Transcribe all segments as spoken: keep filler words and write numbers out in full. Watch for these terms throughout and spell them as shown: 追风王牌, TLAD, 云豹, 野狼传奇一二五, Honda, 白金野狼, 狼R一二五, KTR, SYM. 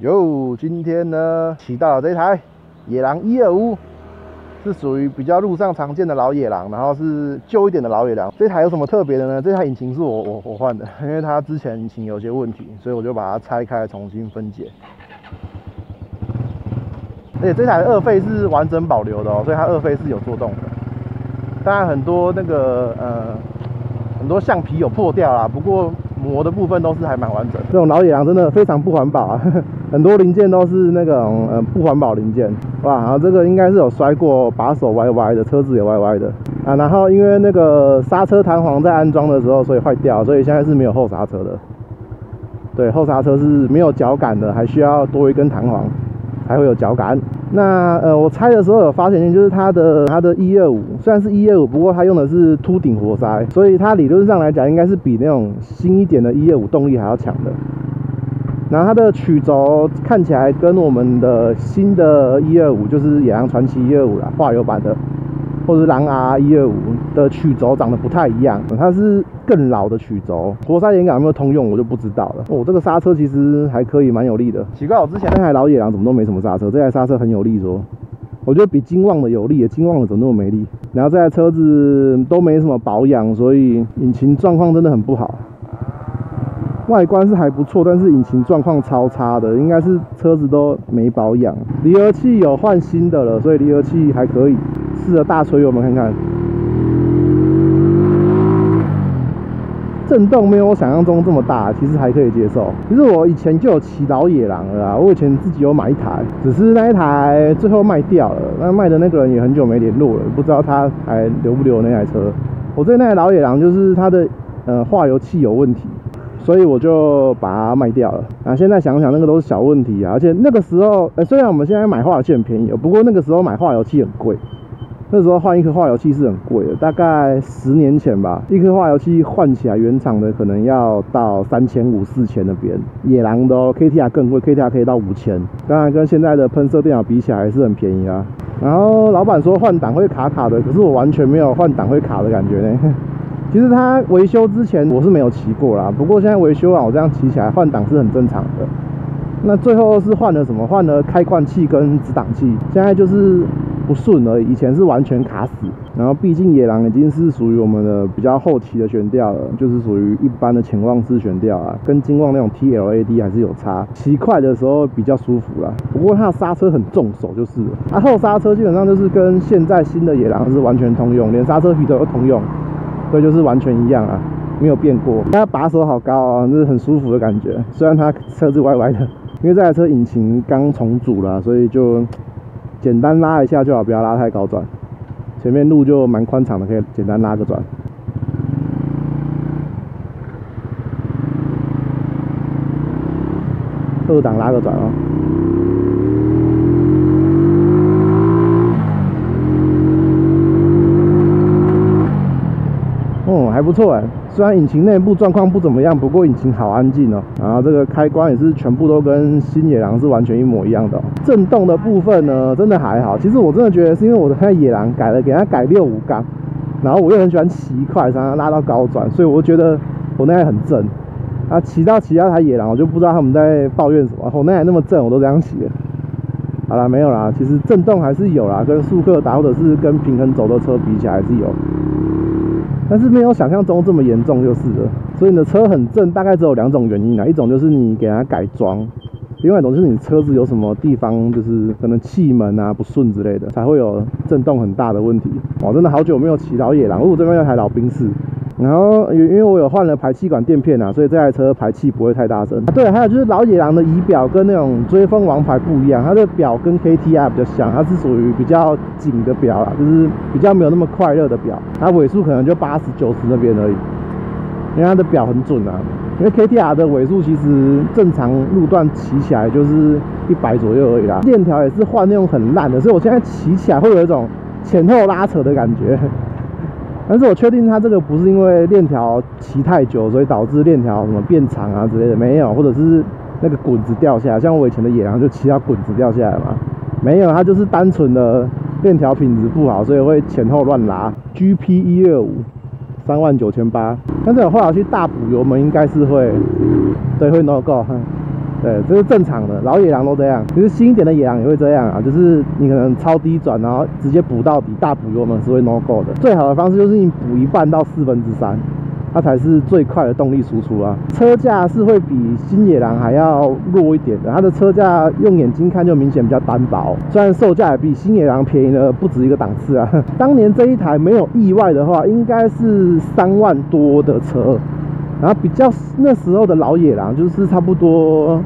哟，今天呢骑到了这台野狼一二五，是属于比较路上常见的老野狼，然后是旧一点的老野狼。这台有什么特别的呢？这台引擎是我我我换的，因为它之前引擎有些问题，所以我就把它拆开重新分解。而且这台的二肺是完整保留的哦，所以它二肺是有做动的。当然很多那个呃很多橡皮有破掉啦，不过。 磨的部分都是还蛮完整的，这种老野狼真的非常不环保啊，呵呵很多零件都是那种呃不环保零件，哇，然后这个应该是有摔过，把手歪歪的，车子也歪歪的啊，然后因为那个刹车弹簧在安装的时候所以坏掉，所以现在是没有后刹车的，对，后刹车是没有脚感的，还需要多一根弹簧才会有脚感。那呃我拆的时候有发现，就是它的它的一二五虽然是一二五，不过它用的是凸顶活塞，所以它理论上来讲应该是比那种新一点的一二五动力还要强的。然后它的曲轴看起来跟我们的新的一二五，就是野狼传奇一二五啦，化油版的，或者狼 R 一二五的曲轴长得不太一样，它是更老的曲轴，活塞延感有没有通用我就不知道了。哦，这个刹车其实还可以，蛮有力的。奇怪，我之前那台老野狼怎么都没什么刹车，这台刹车很有力说，我觉得比金旺的有力，金旺的怎么那么没力？然后这台车子都没什么保养，所以引擎状况真的很不好。外观是还不错，但是引擎状况超差的，应该是车子都没保养。离合器有换新的了，所以离合器还可以。 试着大吹油门看看，震动没有我想象中这么大，其实还可以接受。其实我以前就有骑老野狼了啦，我以前自己有买一台，只是那一台最后卖掉了。那卖的那个人也很久没联络了，不知道他还留不留那台车。我对那台老野狼就是它的呃化油器有问题。 所以我就把它卖掉了啊！现在想想，那个都是小问题啊。而且那个时候，欸、虽然我们现在买化油器很便宜，不过那个时候买化油器很贵。那时候换一颗化油器是很贵的，大概十年前吧，一颗化油器换起来原厂的可能要到三千五、四千那边。野狼的、哦、K T R 更贵 ，K T R 可以到五千。当然跟现在的喷射电脑比起来还是很便宜啊。然后老板说换挡会卡卡的，可是我完全没有换挡会卡的感觉呢。 其实它维修之前我是没有骑过啦，不过现在维修啊，我这样骑起来换挡是很正常的。那最后是换了什么？换了开罐器跟子挡器，现在就是不顺而已。以前是完全卡死，然后毕竟野狼已经是属于我们的比较后期的悬吊了，就是属于一般的潜望式悬吊啊，跟金旺那种 T L A D 还是有差。骑快的时候比较舒服啦，不过它的刹车很重手就是了。它、啊、后刹车基本上就是跟现在新的野狼是完全通用，连刹车皮都通用。 所以就是完全一样啊，没有变过。它把手好高啊，就是很舒服的感觉。虽然它车子歪歪的，因为这台车引擎刚重组了，所以就简单拉一下就好，不要拉太高转。前面路就蛮宽敞的，可以简单拉个转。二档拉个转哦。 还不错哎，虽然引擎内部状况不怎么样，不过引擎好安静哦。然后这个开关也是全部都跟新野狼是完全一模一样的、哦。震动的部分呢，真的还好。其实我真的觉得是因为我的那野狼改了，给它改六五缸，然后我又很喜欢骑快，常常拉到高转，所以我觉得我那台很正。啊，骑到其他台野狼，我就不知道他们在抱怨什么。我那台那么正，我都这样骑。好啦，没有啦，其实震动还是有啦，跟速克达或者是跟平衡轴的车比起来还是有。 但是没有想象中这么严重就是了，所以你的车很正，大概只有两种原因啦，一种就是你给它改装，另外一种就是你车子有什么地方就是可能气门啊不顺之类的，才会有震动很大的问题。哇，真的好久没有骑老野狼，我这边有台老宾士，然后因为我有换了排气管垫片啊，所以这台车排气不会太大声。啊、对，还有就是老野狼的仪表跟那种追风王牌不一样，它的表跟 K T R 比较像，它是属于比较紧的表啦，就是比较没有那么快乐的表。 它尾数可能就八十、九十那边而已，因为它的表很准啊。因为 K T R 的尾数其实正常路段骑起来就是一百左右而已啦。链条也是换那种很烂的，所以我现在骑起来会有一种前后拉扯的感觉。但是我确定它这个不是因为链条骑太久，所以导致链条什么变长啊之类的，没有，或者是那个滚子掉下来，像我以前的野狼就骑到滚子掉下来嘛，没有，它就是单纯的。 链条品质不好，所以会前后乱拉。G P 一二五， 三万九千八。但这种化油器大补油门应该是会，对，会 no go。对，这是正常的，老野狼都这样，其实新一点的野狼也会这样啊，就是你可能超低转，然后直接补到底，大补油门是会 no go 的。最好的方式就是你补一半到四分之三，它才是最快的动力输出啊。车架是会比新野狼还要弱一点的，它的车架用眼睛看就明显比较单薄，虽然售价也比新野狼便宜了不止一个档次啊。当年这一台没有意外的话，应该是三万多的车。 然后比较那时候的老野狼，就是差不多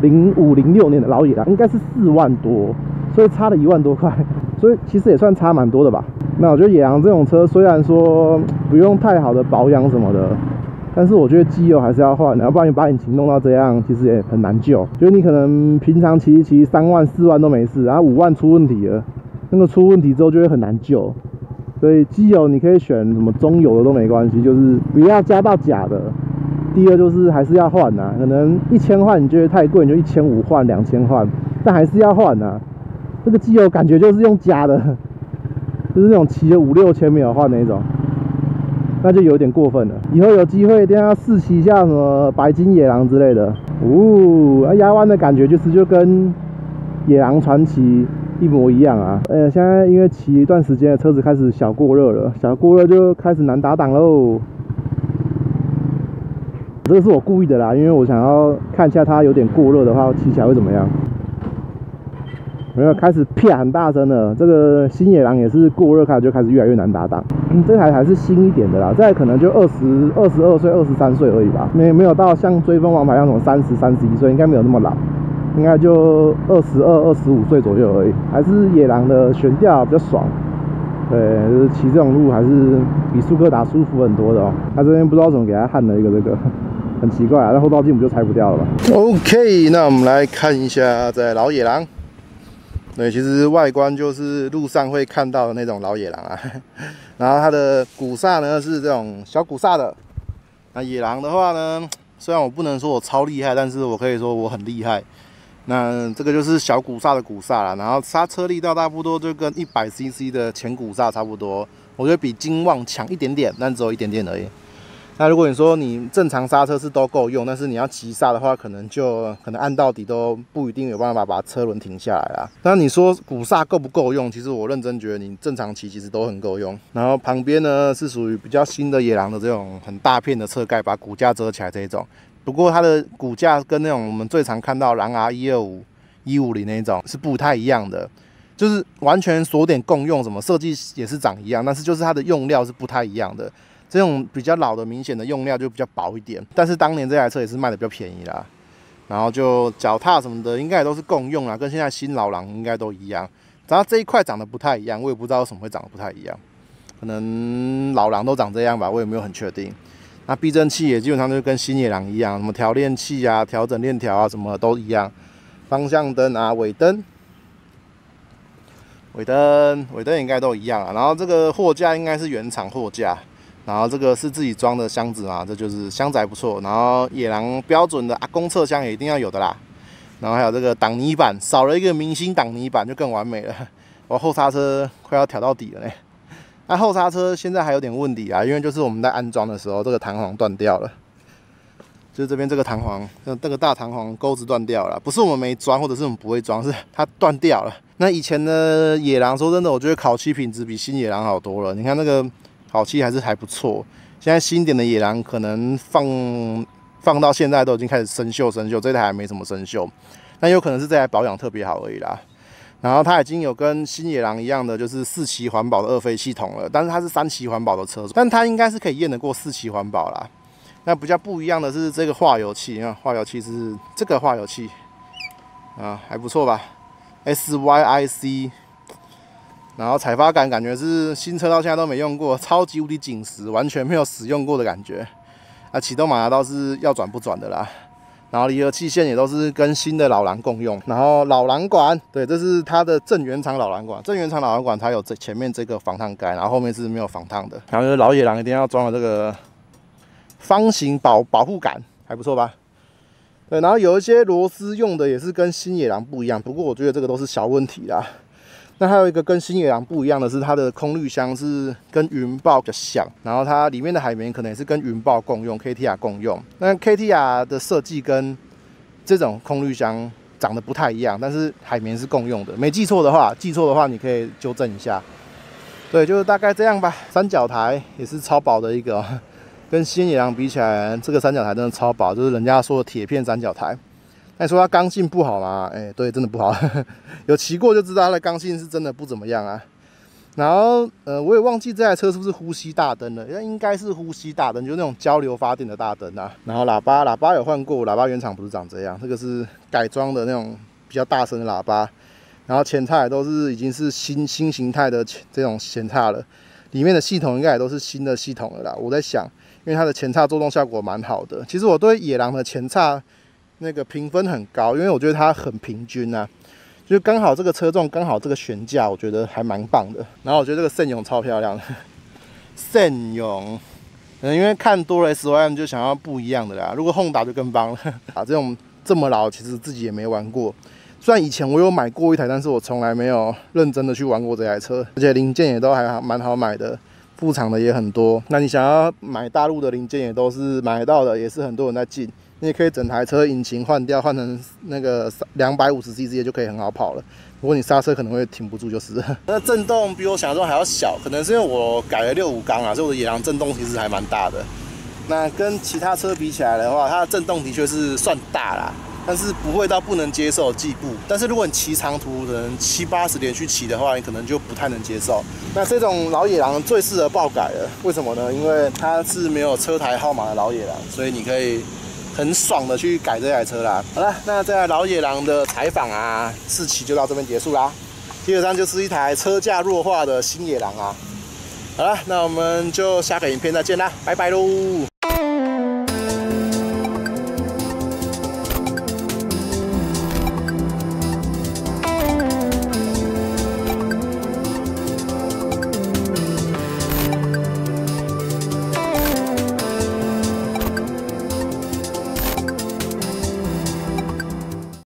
零五零六年的老野狼，应该是四万多，所以差了一万多块，所以其实也算差蛮多的吧。那我觉得野狼这种车虽然说不用太好的保养什么的，但是我觉得机油还是要换，要不然你把引擎弄到这样，其实也很难救。就是你可能平常骑一骑三万四万都没事，然后五万出问题了，那个出问题之后就会很难救。 所以机油你可以选什么中油的都没关系，就是不要加到假的。第二就是还是要换啊，可能一千换你觉得太贵，你就一千五换、两千换，但还是要换啊。这个机油感觉就是用加的，就是那种骑了五六千没有换那种，那就有点过分了。以后有机会一定要试骑一下什么白金野狼之类的。哦，压弯的感觉就是就跟野狼传奇。 一模一样啊！呃，现在因为骑一段时间，车子开始小过热了，小过热就开始难打档喽。这个是我故意的啦，因为我想要看一下它有点过热的话，骑起来会怎么样。没有，开始啪很大声了。这个新野狼也是过热开始就开始越来越难打档。嗯，这台还是新一点的啦，这台可能就二十二、十二岁、二十三岁而已吧，没没有到像追风王牌那种三十、三十一岁，应该没有那么老。 应该就二十二、二十五岁左右而已，还是野狼的悬吊比较爽，对，就是骑这种路还是比速克达舒服很多的哦。他这边不知道怎么给他焊了一个这个，很奇怪啊，那后照镜不就拆不掉了吗 ？OK， 那我们来看一下这老野狼。对，其实外观就是路上会看到的那种老野狼啊。然后它的鼓刹呢是这种小鼓刹的，那野狼的话呢，虽然我不能说我超厉害，但是我可以说我很厉害。 那这个就是小鼓刹的鼓刹啦，然后刹车力道差不多就跟 一百 C C 的前鼓刹差不多，我觉得比金旺强一点点，但只有一点点而已。那如果你说你正常刹车是都够用，但是你要急刹的话，可能就可能按到底都不一定有办法把车轮停下来啦。那你说鼓刹够不够用？其实我认真觉得你正常骑其实都很够用。然后旁边呢是属于比较新的野狼的这种很大片的侧盖，把骨架遮起来这一种。 不过它的骨架跟那种我们最常看到狼 R 一二五、一五零那种是不太一样的，就是完全锁点共用，什么设计也是长一样，但是就是它的用料是不太一样的。这种比较老的明显的用料就比较薄一点，但是当年这台车也是卖的比较便宜啦。然后就脚踏什么的应该也都是共用啦，跟现在新老狼应该都一样。然后这一块长得不太一样，我也不知道为什么会长得不太一样，可能老狼都长这样吧，我也没有很确定。 那避震器也基本上就跟新野狼一样，什么调链器啊、调整链条啊，什么都一样。方向灯啊、尾灯、尾灯、尾灯应该都一样啊。然后这个货架应该是原厂货架，然后这个是自己装的箱子啊，这就是箱子还不错。然后野狼标准的阿公侧箱也一定要有的啦。然后还有这个挡泥板，少了一个明星挡泥板就更完美了。我后刹车快要挑到底了嘞。 那、啊、后刹车现在还有点问题啊，因为就是我们在安装的时候，这个弹簧断掉了，就是这边这个弹簧，这个大弹簧钩子断掉了，不是我们没装，或者是我们不会装，是它断掉了。那以前的野狼，说真的，我觉得烤漆品质比新野狼好多了。你看那个烤漆还是还不错，现在新一点的野狼可能放放到现在都已经开始生锈生锈，这台还没什么生锈，那有可能是这台保养特别好而已啦。 然后它已经有跟新野狼一样的，就是四期环保的二飞系统了，但是它是三期环保的车，但它应该是可以验得过四期环保啦。那比较不一样的是这个化油器啊，化油器是这个化油器啊，还不错吧 ？S Y I C， 然后踩发感感觉是新车到现在都没用过，超级无敌紧实，完全没有使用过的感觉。啊，启动马达倒是要转不转的啦。 然后离合器线也都是跟新的老狼共用，然后老狼管，对，这是它的正原厂老狼管，正原厂老狼管它有这前面这个防烫盖，然后后面是没有防烫的。然后就是老野狼一定要装了这个方形保保护杆，还不错吧？对，然后有一些螺丝用的也是跟新野狼不一样，不过我觉得这个都是小问题啦。那还有一个跟新野狼不一样的是，它的空滤箱是跟云豹比较像，然后它里面的海绵可能也是跟云豹共用 ，K T R 共用。那 K T R 的设计跟这种空滤箱长得不太一样，但是海绵是共用的。没记错的话，记错的话你可以纠正一下。对，就是大概这样吧。三角台也是超薄的一个、哦，跟新野狼比起来，这个三角台真的超薄，就是人家说的铁片三角台。那你说它刚性不好吗？哎、欸，对，真的不好。有骑过就知道它的刚性是真的不怎么样啊。 然后，呃，我也忘记这台车是不是呼吸大灯了，应该是呼吸大灯，就是那种交流发电的大灯啊。然后喇叭，喇叭有换过，喇叭原厂不是长这样，这个是改装的那种比较大声的喇叭。然后前叉也都是已经是新新形态的这种前叉了，里面的系统应该也都是新的系统了啦。我在想，因为它的前叉作动效果蛮好的。其实我对野狼的前叉那个评分很高，因为我觉得它很平均啊。 就刚好这个车重，刚好这个悬架，我觉得还蛮棒的。然后我觉得这个圣勇超漂亮的，圣勇，嗯，因为看多了 S Y M 就想要不一样的啦。如果Honda就更棒了啊！这种这么老，其实自己也没玩过。虽然以前我有买过一台，但是我从来没有认真的去玩过这台车。而且零件也都还蛮好买的，副厂的也很多。那你想要买大陆的零件也都是买得到的，也是很多人在进。 你也可以整台车引擎换掉，换成那个两百五十 C C 就可以很好跑了。不过你刹车可能会停不住，就是了。那震动比我想象中还要小，可能是因为我改了六五缸啊，所以我的野狼震动其实还蛮大的。那跟其他车比起来的话，它的震动的确是算大啦，但是不会到不能接受的地步。但是如果你骑长途，可能七八十连续骑的话，你可能就不太能接受。那这种老野狼最适合爆改了，为什么呢？因为它是没有车牌号码的老野狼，所以你可以 很爽的去改这台车啦。好了，那这台老野狼的采访啊，试骑就到这边结束啦。基本上就是一台车架弱化的新野狼啊。好了，那我们就下个影片再见啦，拜拜喽。